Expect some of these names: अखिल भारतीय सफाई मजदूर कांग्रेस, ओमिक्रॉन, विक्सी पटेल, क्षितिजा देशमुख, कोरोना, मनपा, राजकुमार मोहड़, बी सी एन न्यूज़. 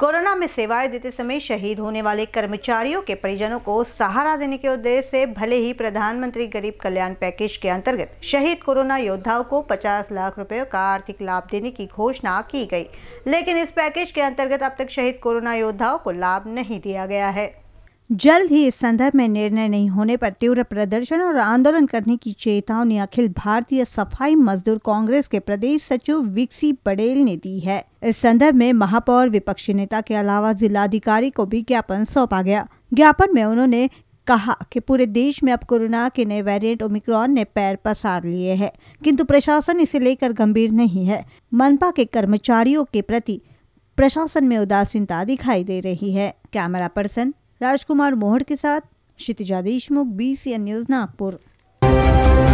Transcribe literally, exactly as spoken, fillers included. कोरोना में सेवाएं देते समय शहीद होने वाले कर्मचारियों के परिजनों को सहारा देने के उद्देश्य से भले ही प्रधानमंत्री गरीब कल्याण पैकेज के अंतर्गत शहीद कोरोना योद्धाओं को पचास लाख रुपए का आर्थिक लाभ देने की घोषणा की गई, लेकिन इस पैकेज के अंतर्गत अब तक शहीद कोरोना योद्धाओं को लाभ नहीं दिया गया है। जल्द ही इस संदर्भ में निर्णय नहीं होने पर तीव्र प्रदर्शन और आंदोलन करने की चेतावनी अखिल भारतीय सफाई मजदूर कांग्रेस के प्रदेश सचिव विक्सी पटेल ने दी है। इस संदर्भ में महापौर, विपक्षी नेता के अलावा जिलाधिकारी को भी ज्ञापन सौंपा गया। ज्ञापन में उन्होंने कहा कि पूरे देश में अब कोरोना के नए वेरिएंट ओमिक्रॉन ने पैर पसार लिए हैं, किंतु प्रशासन इसे लेकर गंभीर नहीं है। मनपा के कर्मचारियों के प्रति प्रशासन में उदासीनता दिखाई दे रही है। कैमरा पर्सन राजकुमार मोहड़ के साथ क्षितिजा देशमुख, बी सी एन न्यूज़, Nagpur.